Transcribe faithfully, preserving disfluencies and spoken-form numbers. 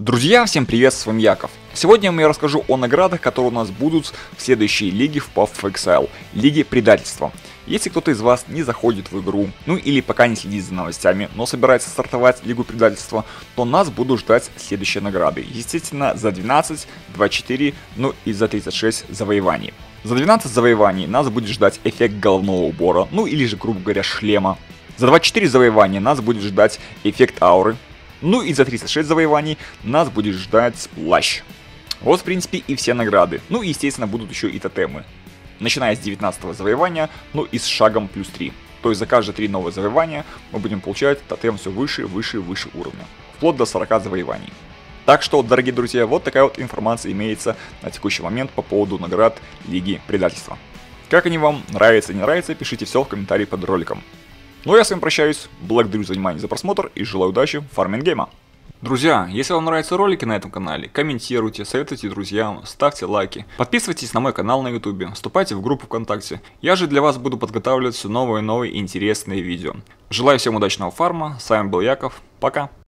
Друзья, всем привет, с вами Яков. Сегодня я расскажу о наградах, которые у нас будут в следующей лиге в Path of Exile, Лиге Предательства. Если кто-то из вас не заходит в игру, ну или пока не следит за новостями, но собирается стартовать Лигу Предательства, то нас будут ждать следующие награды. Естественно, за двенадцать, двадцать четыре, ну и за тридцать шесть завоеваний. За двенадцать завоеваний нас будет ждать эффект головного убора, ну или же, грубо говоря, шлема. За двадцать четыре завоевания нас будет ждать эффект ауры. Ну и за тридцать шесть завоеваний нас будет ждать плащ. Вот в принципе и все награды. Ну и естественно будут еще и тотемы. Начиная с девятнадцатого завоевания, ну и с шагом плюс три. То есть за каждые три новые завоевания мы будем получать тотем все выше, выше, выше уровня. Вплоть до сорока завоеваний. Так что, дорогие друзья, вот такая вот информация имеется на текущий момент по поводу наград Лиги Предательства. Как они вам, нравятся, не нравятся, пишите все в комментарии под роликом. Ну а я с вами прощаюсь, благодарю за внимание, за просмотр и желаю удачи в фарминг гейма. Друзья, если вам нравятся ролики на этом канале, комментируйте, советуйте друзьям, ставьте лайки, подписывайтесь на мой канал на ютубе, вступайте в группу ВКонтакте. Я же для вас буду подготавливать все новые и новые интересные видео. Желаю всем удачного фарма, с вами был Яков, пока.